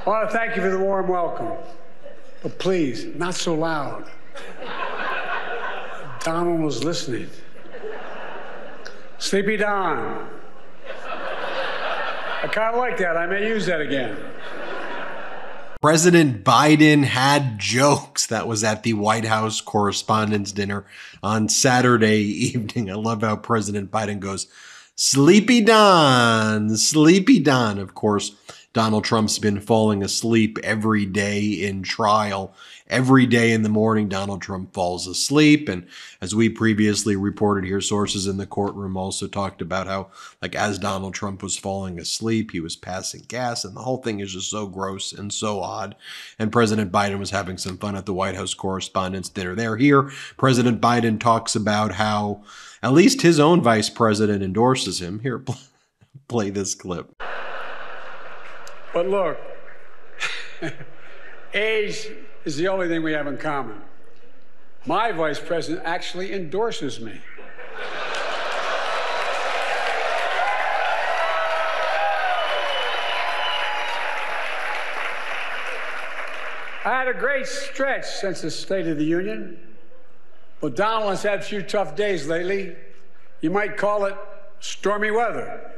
I want to thank you for the warm welcome, but please, not so loud. Donald was listening. Sleepy Don. I kind of like that. I may use that again. President Biden had jokes. That was at the White House Correspondents' Dinner on Saturday evening. I love how President Biden goes, Sleepy Don, Sleepy Don. Of course, Donald Trump's been falling asleep every day in trial. Every day in the morning, Donald Trump falls asleep. And as we previously reported here, sources in the courtroom also talked about how, like, as Donald Trump was falling asleep, he was passing gas. And the whole thing is just so gross and so odd. And President Biden was having some fun at the White House Correspondents' Dinner. There, here, President Biden talks about how at least his own vice president endorses him. Here, play this clip. But look, age is the only thing we have in common. My vice president actually endorses me. I had a great stretch since the State of the Union, but Donald has had a few tough days lately. You might call it stormy weather.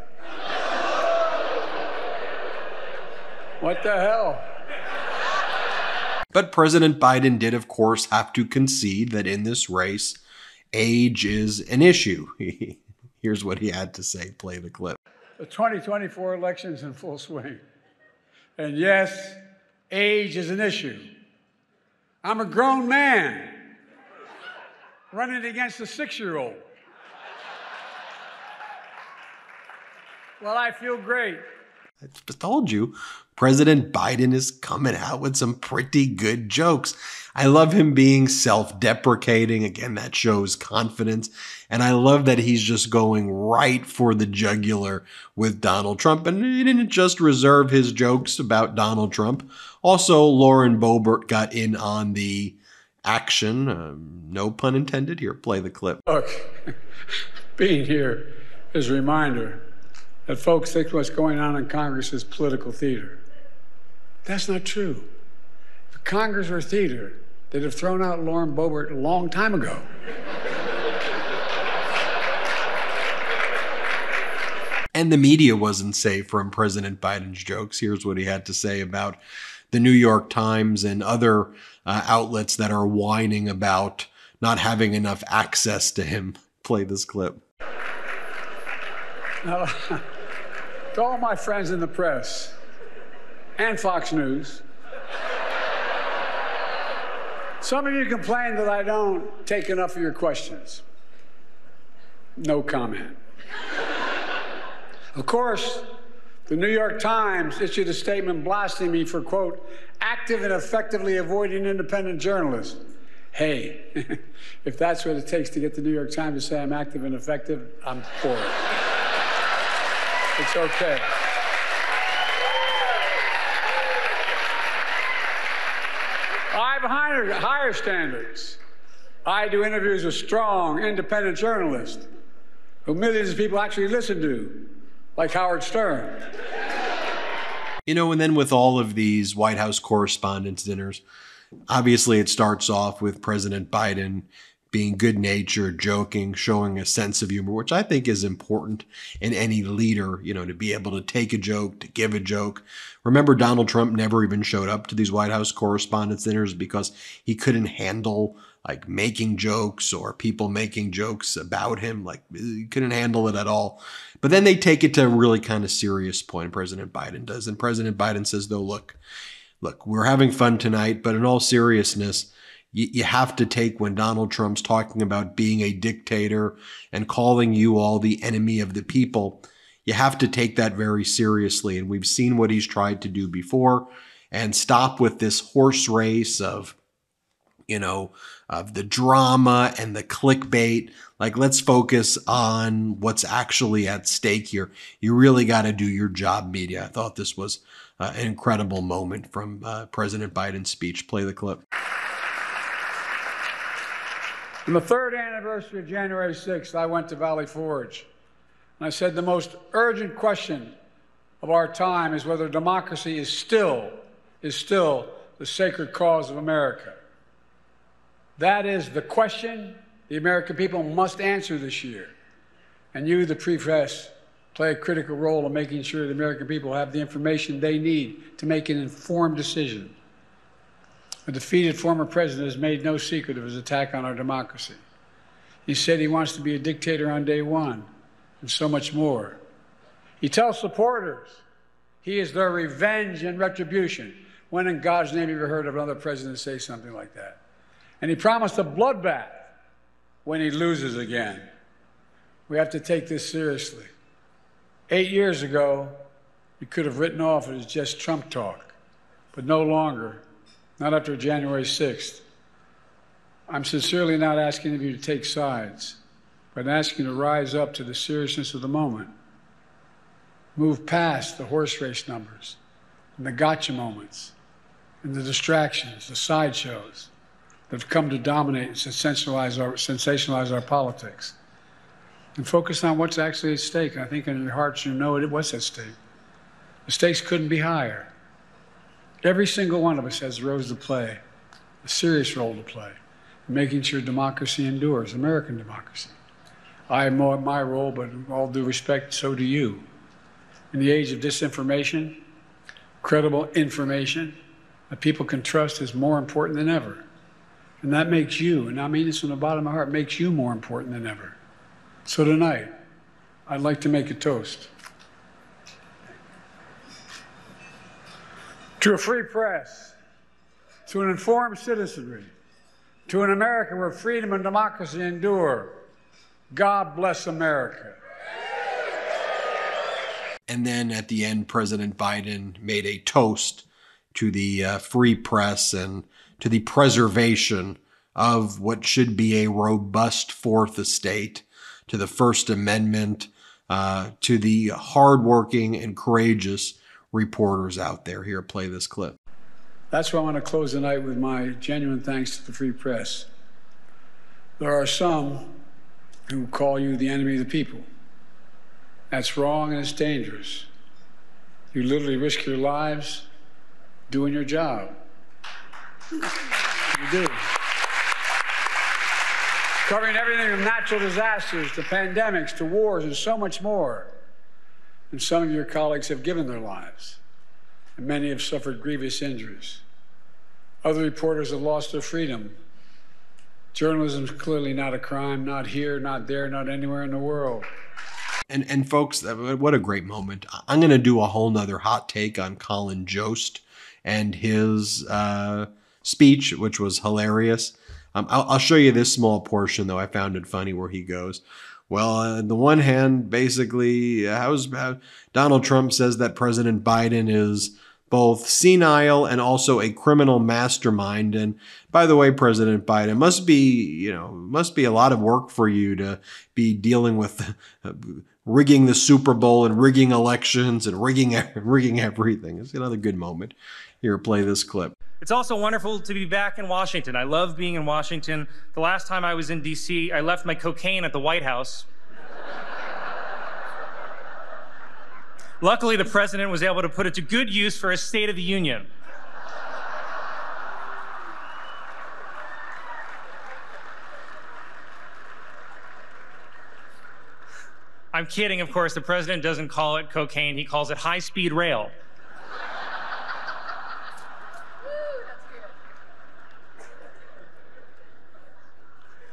What the hell? But President Biden did, of course, have to concede that in this race, age is an issue. Here's what he had to say. Play the clip. The 2024 election's in full swing. And yes, age is an issue. I'm a grown man running against a 6-year-old. Well, I feel great. I just told you, President Biden is coming out with some pretty good jokes. I love him being self-deprecating. Again, that shows confidence. And I love that he's just going right for the jugular with Donald Trump. And he didn't just reserve his jokes about Donald Trump. Also, Lauren Boebert got in on the action. No pun intended. Here, play the clip. Look, being here is a reminder that folks think what's going on in Congress is political theater. That's not true. If Congress were theater, they'd have thrown out Lauren Boebert a long time ago. And the media wasn't safe from President Biden's jokes. Here's what he had to say about the New York Times and other outlets that are whining about not having enough access to him. Play this clip. Now, to all my friends in the press and Fox News, some of you complain that I don't take enough of your questions. No comment. Of course, the New York Times issued a statement blasting me for, quote, active and effectively avoiding independent journalism. Hey, if that's what it takes to get the New York Times to say I'm active and effective, I'm for it. It's okay. I have higher standards. I do interviews with strong, independent journalists who millions of people actually listen to, like Howard Stern. You know, and then with all of these White House Correspondents' Dinners, obviously it starts off with President Biden being good-natured, joking, showing a sense of humor, which I think is important in any leader, you know, to be able to take a joke, to give a joke. Remember, Donald Trump never even showed up to these White House Correspondents' Dinners because he couldn't handle, like, making jokes or people making jokes about him. Like, he couldn't handle it at all. But then they take it to a really kind of serious point, President Biden does. And President Biden says, though, look, we're having fun tonight, but in all seriousness, you have to take when Donald Trump's talking about being a dictator and calling you all the enemy of the people, you have to take that very seriously. And we've seen what he's tried to do before, and stop with this horse race of, you know, of the drama and the clickbait. Like, let's focus on what's actually at stake here. You really got to do your job, media. I thought this was an incredible moment from President Biden's speech. Play the clip. On the third anniversary of January 6th, I went to Valley Forge, and I said the most urgent question of our time is whether democracy is still is still the sacred cause of America. That is the question the American people must answer this year. And you, the press, play a critical role in making sure the American people have the information they need to make an informed decision. The defeated former president has made no secret of his attack on our democracy. He said he wants to be a dictator on day one, and so much more. He tells supporters he is their revenge and retribution. When in God's name have you ever heard of another president say something like that? And he promised a bloodbath when he loses again. We have to take this seriously. 8 years ago, you could have written off as just Trump talk, but no longer, not after January 6th. I'm sincerely not asking of you to take sides, but asking you to rise up to the seriousness of the moment. Move past the horse race numbers and the gotcha moments and the distractions, the sideshows that have come to dominate and sensationalize our politics. And focus on what's actually at stake. And I think in your hearts you know it was at stake. The stakes couldn't be higher. Every single one of us has roles to play, a serious role to play, in making sure democracy endures, American democracy. I have my role, but with all due respect, so do you. In the age of disinformation, credible information that people can trust is more important than ever. And that makes you, and I mean this from the bottom of my heart, makes you more important than ever. So tonight, I'd like to make a toast to a free press, to an informed citizenry, to an America where freedom and democracy endure. God bless America. And then at the end, President Biden made a toast to the free press and to the preservation of what should be a robust Fourth Estate, to the First Amendment, to the hardworking and courageous reporters out there. Here, play this clip. That's why I want to close the night with my genuine thanks to the free press. There are some who call you the enemy of the people. That's wrong and it's dangerous. You literally risk your lives doing your job. You do. Covering everything from natural disasters to pandemics to wars and so much more. And some of your colleagues have given their lives, and many have suffered grievous injuries. Other reporters have lost their freedom. Journalism is clearly not a crime, not here, not there, not anywhere in the world. And folks, what a great moment. I'm going to do a whole nother hot take on Colin Jost and his speech, which was hilarious. I'll show you this small portion, though. I found it funny where he goes, well, on the one hand, basically, how Donald Trump says that President Biden is both senile and also a criminal mastermind. And by the way, President Biden, must be a lot of work for you to be dealing with rigging the Super Bowl and rigging elections and rigging everything. It's another good moment. Here, play this clip. It's also wonderful to be back in Washington. I love being in Washington. The last time I was in D.C., I left my cocaine at the White House. Luckily, the president was able to put it to good use for a State of the Union. I'm kidding, of course. The president doesn't call it cocaine. He calls it high-speed rail.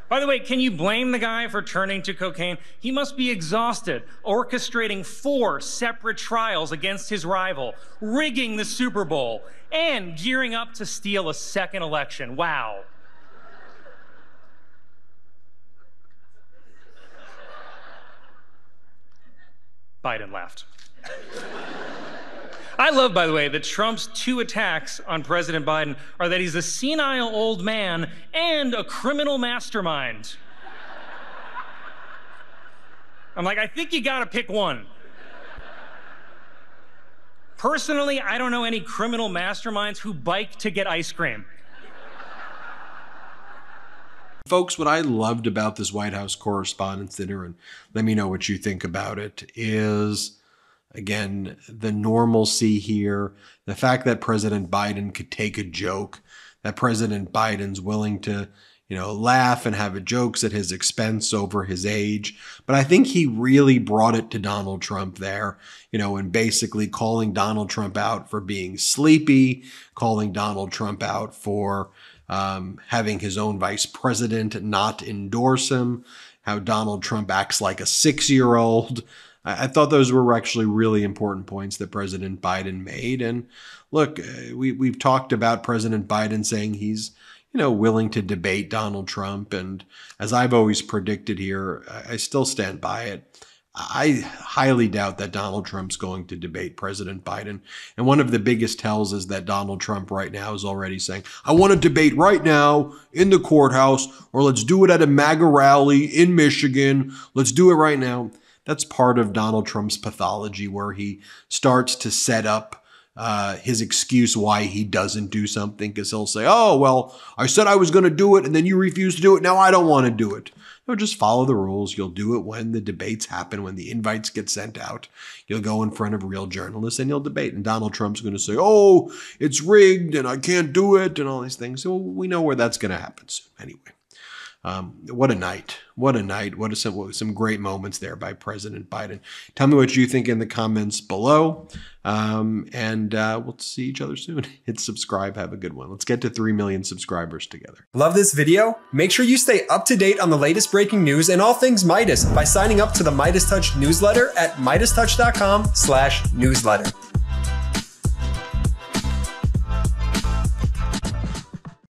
By the way, can you blame the guy for turning to cocaine? He must be exhausted, orchestrating 4 separate trials against his rival, rigging the Super Bowl, and gearing up to steal a second election. Wow. Biden laughed. I love, by the way, that Trump's 2 attacks on President Biden are that he's a senile old man and a criminal mastermind. I'm like, I think you gotta pick one. Personally, I don't know any criminal masterminds who bike to get ice cream. Folks, what I loved about this White House Correspondents' Dinner, and let me know what you think about it, is Again, the normalcy here, the fact that President Biden could take a joke, that President Biden's willing to, laugh and have jokes at his expense over his age. But I think he really brought it to Donald Trump there, and basically calling Donald Trump out for being sleepy, calling Donald Trump out for having his own vice president not endorse him, how Donald Trump acts like a 6-year-old. I thought those were actually really important points that President Biden made. And look, we've talked about President Biden saying he's, willing to debate Donald Trump. And as I've always predicted here, I still stand by it. I highly doubt that Donald Trump's going to debate President Biden. And one of the biggest tells is that Donald Trump right now is already saying, I want to debate right now in the courthouse, or let's do it at a MAGA rally in Michigan. Let's do it right now. That's part of Donald Trump's pathology, where he starts to set up his excuse why he doesn't do something, because he'll say, oh, well, I said I was going to do it, and then you refused to do it. Now I don't want to do it. No, just follow the rules. You'll do it when the debates happen, when the invites get sent out. You'll go in front of real journalists and you'll debate. And Donald Trump's going to say, oh, it's rigged and I can't do it and all these things. So we know where that's going to happen soon anyway. What a night. What a night. What are some great moments there by President Biden. Tell me what you think in the comments below. And we'll see each other soon. Hit subscribe. Have a good one. Let's get to 3 million subscribers together. Love this video? Make sure you stay up to date on the latest breaking news and all things Midas by signing up to the Midas Touch newsletter at MidasTouch.com/newsletter.